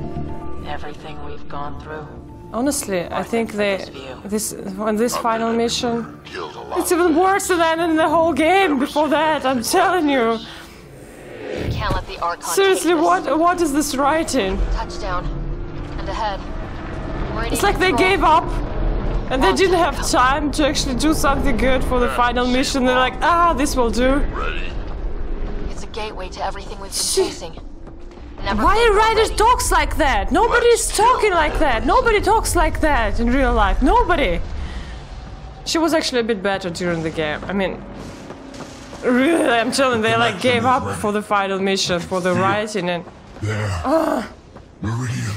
everything we've gone through. Honestly, I think they, this on this final mission, it's even worse than in the whole game before that. I'm telling you. Seriously, what what is this writing? Touchdown and ahead. It's like they gave up and they didn't have time to actually do something good for the final mission. They're like, ah, this will do. It's a gateway to everything we've been chasing. Never Why writers already. talks like that? Nobody's talking like that. Nobody talks like that in real life. Nobody. She was actually a bit better during the game. I mean, really, I'm telling you, they like gave up right. for the final mission, for the Here. writing and. There. Uh, Meridian.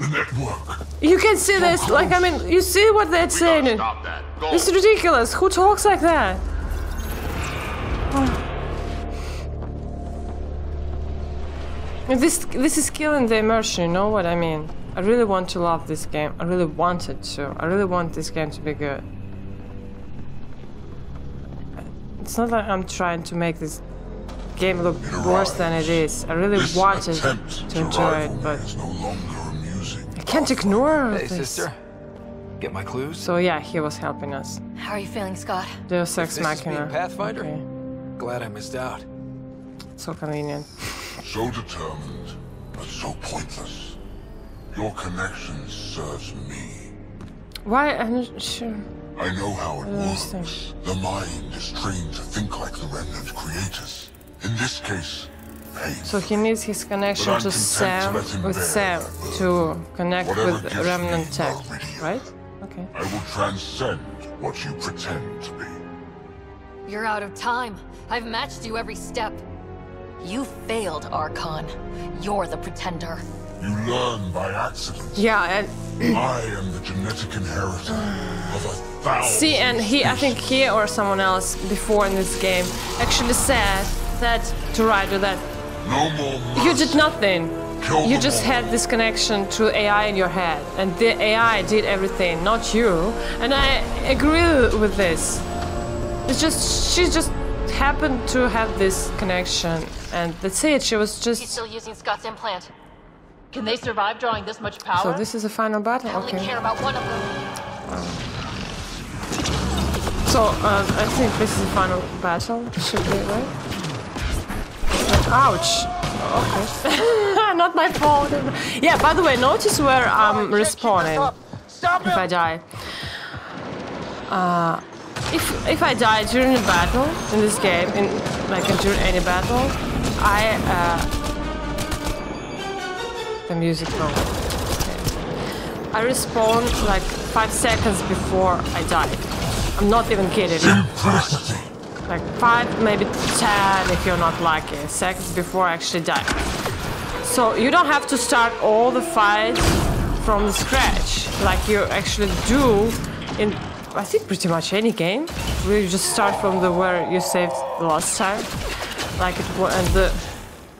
The network. You can see this. Close. Like I mean, you see what they're we saying. Stop that. It's ridiculous. Who talks like that? Uh. This this is killing the immersion, you know what I mean? I really want to love this game. I really want it to. I really want this game to be good. It's not like I'm trying to make this game look worse than it is. I really want it to enjoy it, but I can't ignore this. Hey, sister. Get my clues? So yeah, he was helping us. How are you feeling, Scott? Deus Ex Machina. Pathfinder? Okay. Glad I missed out. So convenient. So determined, but so pointless. Your connection serves me. Why? I'm not sure. I know how it works. Understand. The mind is trained to think like the remnant creators. In this case, pain. So he needs his connection to Sam, to with Sam, to connect Whatever with Remnant Tech, right? Okay. I will transcend what you pretend to be. You're out of time. I've matched you every step. You failed, Archon. You're the pretender. You learn by accident. Yeah, and I am the genetic inheritor of a thousand. See, and he, I think he or someone else before in this game actually said that to Ryder that no more you did nothing. Kill you just had this connection to A I in your head, and the A I did everything, not you. And I agree with this. It's just she just. happened to have this connection, and that's it. She was just. He's still using Scott's implant. Can they survive drawing this much power? So this is the final battle. I only okay. care about one of them. Wow. So, uh, I think this is the final battle, should be, right? Ouch! Okay. Not my fault. Yeah, by the way, notice where I'm respawning. If I die. Uh, if if I die during a battle in this game, in like during any battle, I uh, the music broke. Okay. I respawn like five seconds before I die. I'm not even kidding. Like five, maybe ten, if you're not lucky, seconds before I actually die. So you don't have to start all the fights from scratch, like you actually do in, I think, pretty much any game, where you just start from the where you saved the last time, like it was and the.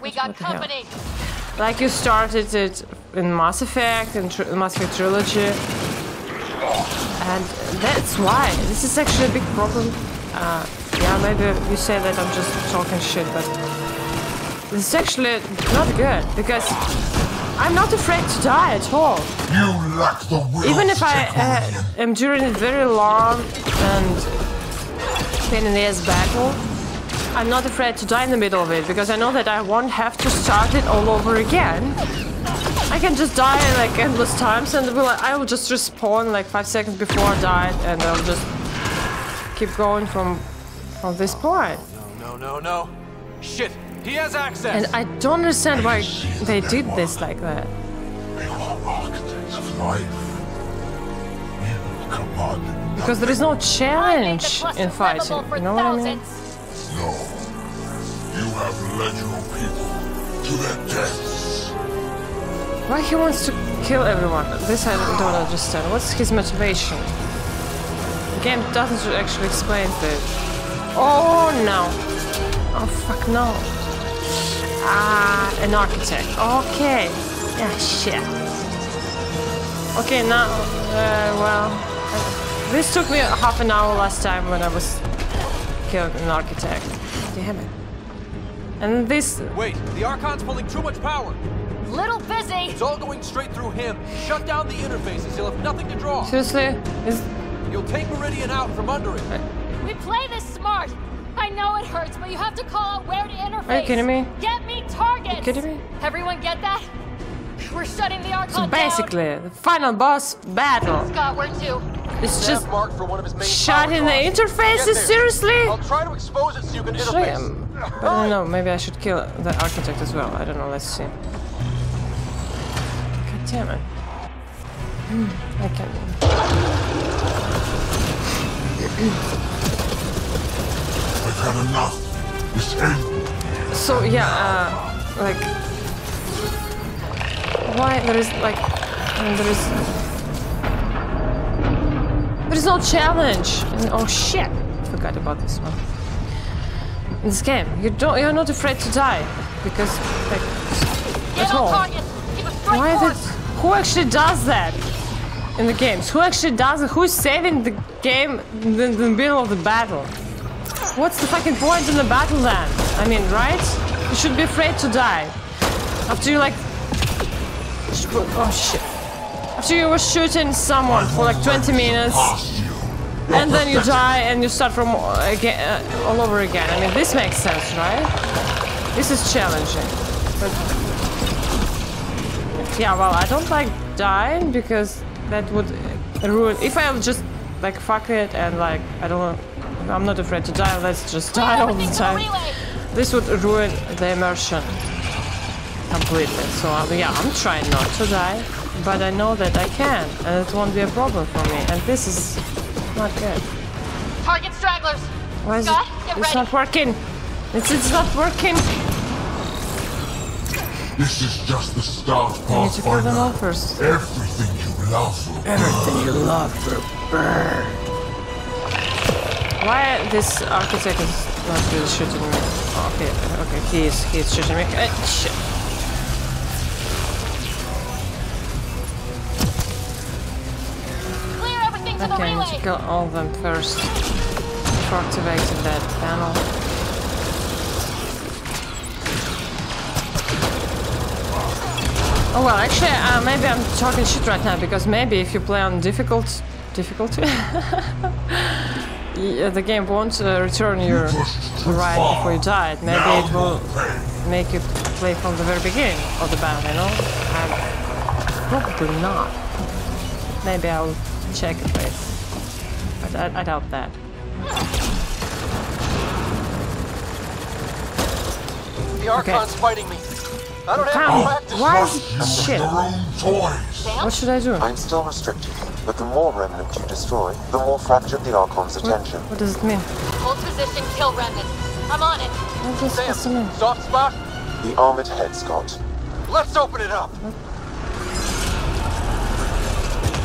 We got company. Like you started it in Mass Effect and Mass Effect Trilogy, and that's why this is actually a big problem. Uh, yeah, maybe you say that I'm just talking shit, but this is actually not good because. I'm not afraid to die at all. You lack the will. Even if I uh, am during a very long and pain in the ass battle, I'm not afraid to die in the middle of it because I know that I won't have to start it all over again. I can just die like endless times and I will just respawn like five seconds before I died and I'll just keep going from from this point. No, no, no, no. Shit. He has access. And I don't understand why they did this like that. We are architects of life. We will command. Because there is no challenge in fighting. You know what I mean? No. You have led your people to their deaths. Why he wants to kill everyone? This I don't understand. What's his motivation? The game doesn't actually explain that. Oh no. Oh fuck no. Ah, an architect. Okay. Ah, shit. Okay, now, uh, well, uh, this took me half an hour last time when I was killed an architect. Damn it. And this. Wait, the Archon's pulling too much power. Little busy. It's all going straight through him. Shut down the interfaces. He'll have nothing to draw. Seriously? Is... You'll take Meridian out from under it. I... We play this smart. I know it hurts, but you have to call out where to interface. Are you kidding me? Get me targets. Are you kidding me? Everyone get that? We're shutting the Archon down. So basically, down. The final boss battle. Scott, where to? It's just for one of his main shutting the interfaces. Seriously? I'll try to expose it so you can interface. Sure, but I don't know. Maybe I should kill the architect as well. I don't know. Let's see. God damn it! I can't. Enough. So yeah, uh, like why there is like there is there is no challenge. And, oh shit! Forgot about this one. In this game, you don't you're not afraid to die because like at all. Why that? Who actually does that in the games? Who actually does it? Who is saving the game in the, in the middle of the battle? What's the fucking point in the battle then? I mean, right? You should be afraid to die. After you like... Oh shit. After you were shooting someone for like twenty minutes. And then you die and you start from again, uh, all over again. I mean, this makes sense, right? This is challenging. But... Yeah, well, I don't like dying because that would ruin... If I would just like fuck it and like, I don't know... I'm not afraid to die, let's just die all the time. This would ruin the immersion completely. So um, yeah, I'm trying not to die, but I know that I can, and it won't be a problem for me. And this is not good. Target stragglers. Why is Scott, it? It's ready. Not working. It's it's not working. This is just the start. I need to kill them all first. Everything you love will burn. Everything you love will burn. Why this architect is not really shooting me? Oh, okay, okay, he is, he is shooting me. Uh, shit. Clear everything to the relay. Okay, I need to kill all of them first before activating that panel. Oh well, actually, uh, maybe I'm talking shit right now because maybe if you play on difficult difficulty. yeah, the game won't uh, return your right before you died. Maybe now it will make you play from the very beginning of the battle, you know? And probably not. Maybe I'll check it later. But I, I doubt that. The Archon's okay. fighting me. I don't have any practice. Why is it shit? What should I do? I'm still restricted, but the more remnant you destroy, the more fractured the Archon's what? attention. What does it mean? Hold position, kill remnant. I'm on it. What does Sam, this mean? Soft spot? The armored head, Scott. Let's open it up. What?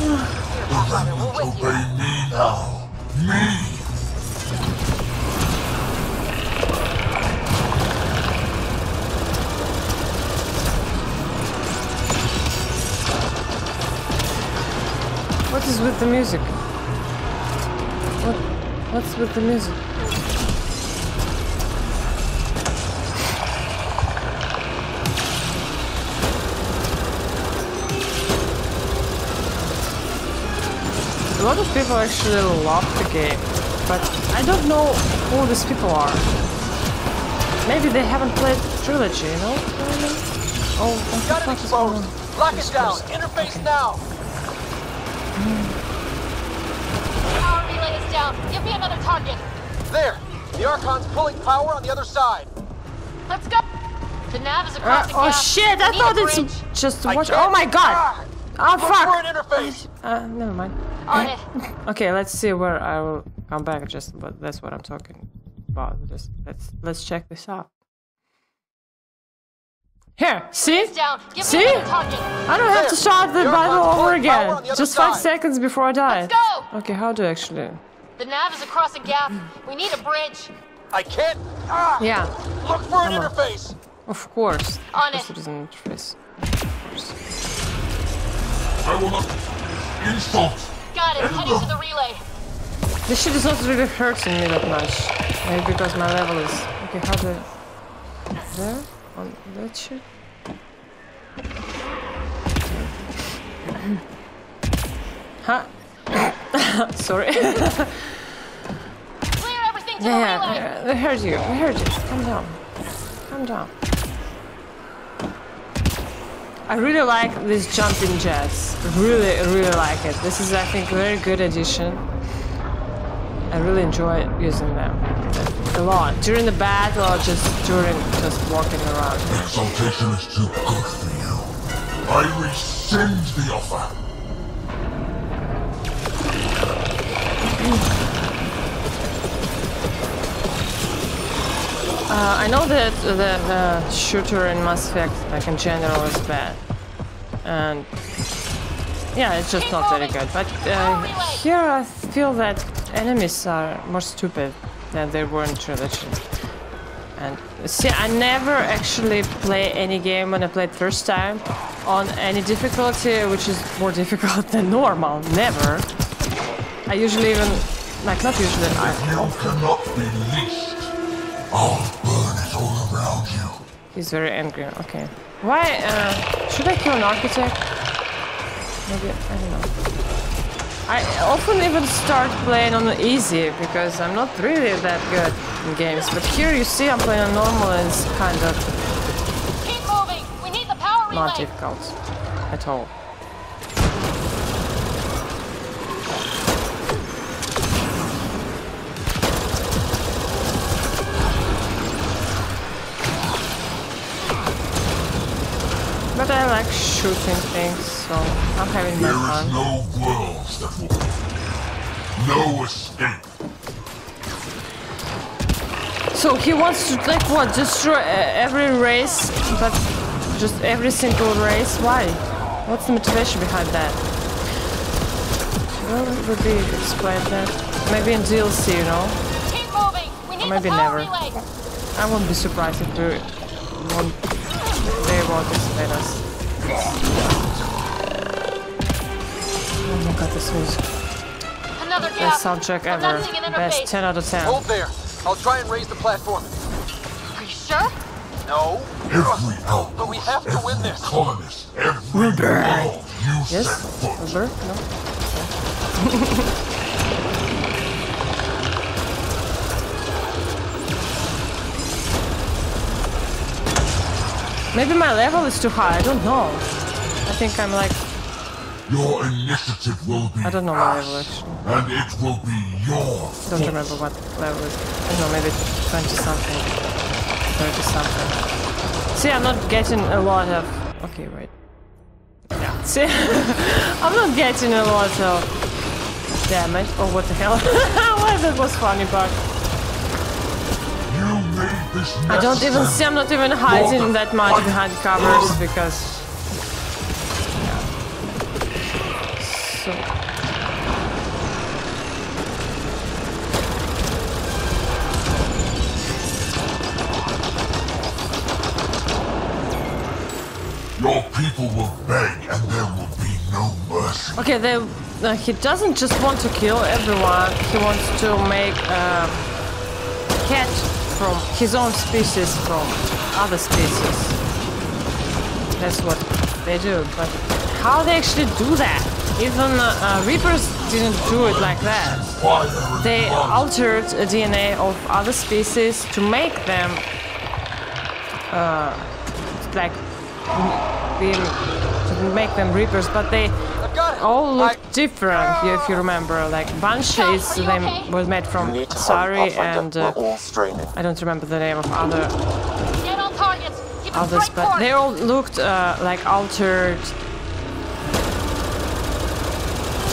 Here, we're with you. Obey me now. Me. What is with the music? What? What's with the music? A lot of people actually love the game, but I don't know who these people are. Maybe they haven't played the trilogy, you know? Oh, what the fuck is going on? Lock it down. Interface okay. now. Power relay is down. Give me another target. There. The Archon's pulling power on the other side. Let's go. The nav is across uh, the gap. Oh shit! I thought it's just watch. Oh my god! Oh fuck! Look for an interface. Uh, never mind. On it. Okay, let's see where I will come back. Just, but that's what I'm talking about. Just let's let's check this out. Here, see? See? I don't have to start the battle over again. Just five seconds before I die. Let's go! Okay, how do I actually? The nav is across a gap. We need a bridge. I can't. Ah. Yeah. Look for an interface. Of course. On it. It is an interface. I will not insult. Got it. Heading to the relay. This shit is not really hurting me that much. Maybe because my level is. Okay, how do I? There. On that shit. Huh? Sorry. Clear everything to yeah, the relay. Yeah, they heard you. They heard you. Calm down. Calm down. I really like this jumping jazz. Really, really like it. This is, I think, a very good addition. I really enjoy using them a lot during the battle or just during just walking around. Exaltation is too good for you. I rescind the offer. Uh, I know that the, the shooter in Mass Effect, like in general, is bad, and yeah, it's just not very good. But uh, here I feel that. Enemies are more stupid than they were in trilogy. And see, I never actually play any game when I played first time on any difficulty which is more difficult than normal. Never. I usually even like not usually. I you cannot be leashed. I'll burn it all around you. He's very angry. Okay. Why? Uh, should I kill an architect? Maybe I don't know. I often even start playing on easy because I'm not really that good in games. But here you see I'm playing on normal and it's kind of keep moving. We need the power relay. Not difficult at all. But I like shooting things, so I'm having my fun. There is no worlds that will no escape. So he wants to like what? Destroy uh, every race, but just every single race. Why? What's the motivation behind that? Well, it would be explained that maybe in D L C, you know. Keep moving. We need or maybe never. Relay. I won't be surprised if they won't. They won't explain us. Oh my god, this music. Another best soundtrack ever. Best ten out of ten. Hold there. I'll try and raise the platform. Are you sure? No. Every hour, but we have to win this. Colonist, every day. Yes. Over. No. Maybe my level is too high, I don't know. I think I'm like... Your initiative will be I don't know my level actually. And it will be your fault. Don't remember what level it is. I don't know, maybe twenty something. thirty something. See, I'm not getting a lot of... Okay, wait. Yeah. See? I'm not getting a lot of damage. Oh, what the hell? Well, that was funny part. I don't even see, I'm not even hiding that much behind covers because... Yeah. So... Your people will beg and there will be no mercy. Okay, they, uh, he doesn't just want to kill everyone, he wants to make a catch. From his own species, from other species. That's what they do, but how they actually do that? Even uh, Reapers didn't do it like that. They altered the D N A of other species to make them uh, like to make them Reapers, but they all look different, if you remember. Like Banshee is they okay? was made from Sari and uh, I don't remember the name of other others, but they all looked uh, like altered,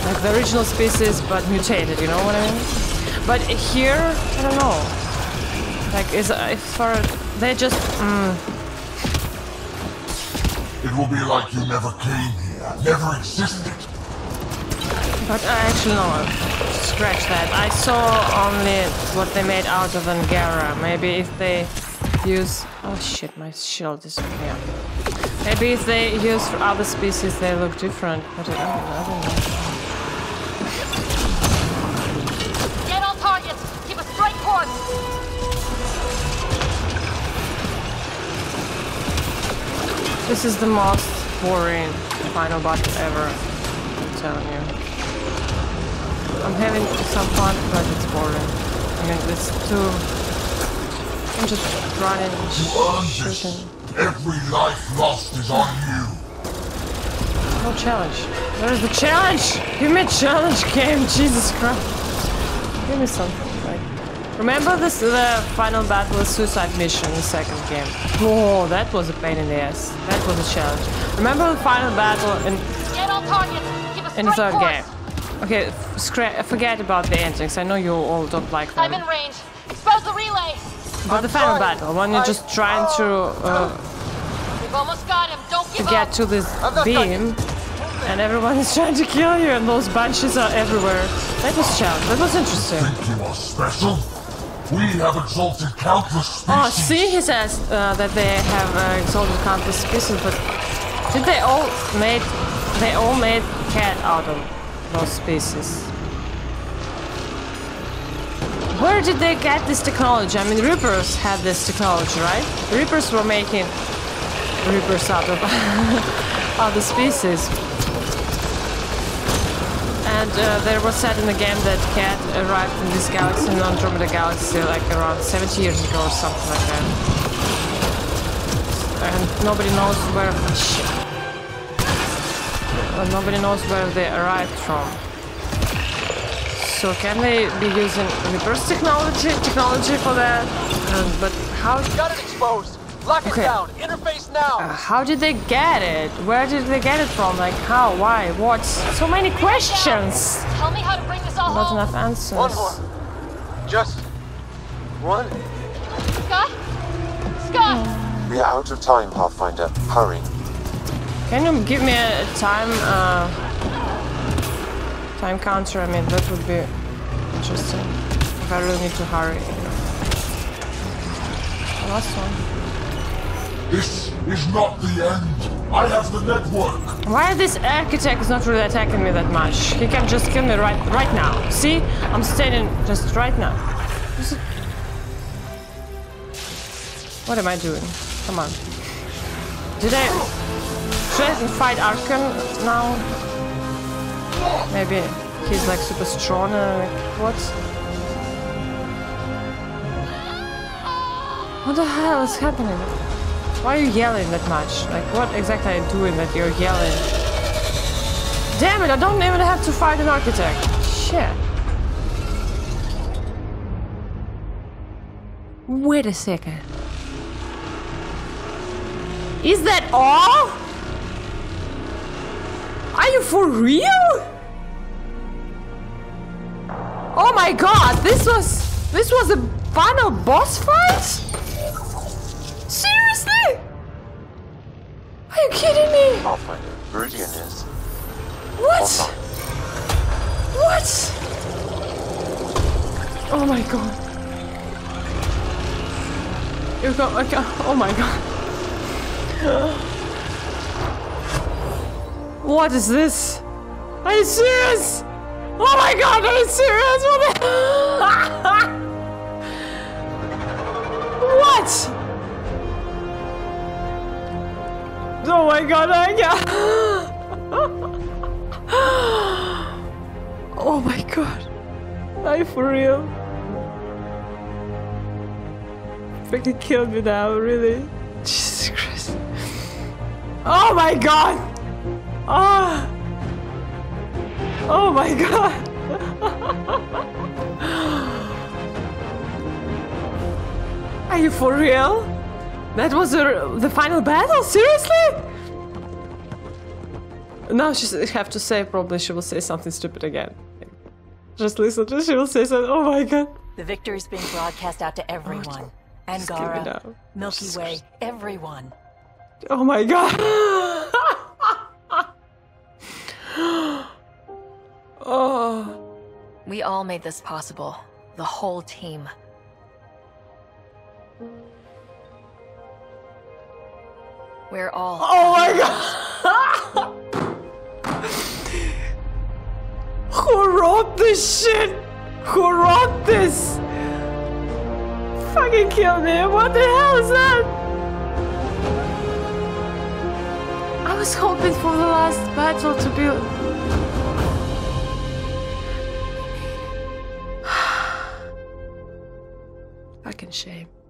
like the original species, but mutated. You know what I mean? But here, I don't know. Like, is uh, for they just. Mm, It will be like you never came here, never existed. But I actually know, scratch that. I saw only what they made out of Angara. Maybe if they use... Oh shit, my shield is here. Maybe if they use for other species, they look different. But I don't know. I don't know. Get on target! Keep a straight course! This is the most boring final battle ever, I'm telling you. I'm having some fun, but it's boring. I mean, it's too... I'm just running and shooting. Every life lost is on you. No challenge. Where is the challenge? Give me a challenge game, Jesus Christ. Give me something, right? Remember this, the final battle is suicide mission, the second game. Oh, that was a pain in the ass. That was a challenge. Remember the final battle in, in the third game? Okay, scra forget about the endings. I know you all don't like them. I'm in range. Expose the relay. But the final battle, when you're just trying to uh, We've almost got him. Don't give to get up. to this beam, and everyone is trying to kill you, and those bunches are everywhere. That was a challenge. That was interesting. Think you are special? We have exalted countless species. Oh, see, he says uh, that they have uh, exalted countless species, but did they all made they all made Kett out of those species? Where did they get this technology? I mean, Reapers had this technology, right? Reapers were making Reapers out of other species. And uh, there was said in the game that Kett arrived in this galaxy, in Andromeda galaxy, like around seventy years ago or something like that. And nobody knows where... Shit. Well, nobody knows where they arrived from. So can they be using reverse technology technology for that? Um, but how... Got it exposed! Lock it okay. down! Interface now! Uh, how did they get it? Where did they get it from? Like how? Why? What? So many questions! Tell me how to bring this all Not home. enough answers. One more. Just... one. Scott? Scott! Mm. We are out of time, Pathfinder. Hurry. Can you give me a time... Uh, time counter? I mean, that would be interesting. If I really need to hurry. The last one. This is not the end. I have the network. Why this architect is not really attacking me that much? He can just kill me right right now. See? I'm standing just right now. What am I doing? Come on. Did I try and fight Archon now? Maybe he's like super strong. Uh, what? What the hell is happening? Why are you yelling that much? Like, what exactly are you doing that you're yelling? Damn it, I don't even have to fight an architect. Shit. Wait a second. Is that all? Are you for real? Oh my god, this was this was a final boss fight? Seriously? Are you kidding me? Pathfinder, Meridian is. What? What? Oh my god. You've got like oh my god. What is this? Are you serious? Oh my god, are you serious? What the What? Oh my god, I can't. Oh my god. Are you for real? Freaking killed me now, really. Jesus Christ. Oh my god! Ah! Oh my god! Are you for real? That was the, the final battle? Seriously? Now she have to say, probably she will say something stupid again. Just listen to she will say something. Oh my god! The victory's being broadcast out to everyone. Oh, Angara, Milky Just... Way, everyone. Oh my god! Oh. We all made this possible. The whole team. We're all. Oh my god! Who wrote this shit? Who wrote this? Fucking kill me! What the hell is that? I was hoping for the last battle to be. Fucking shame.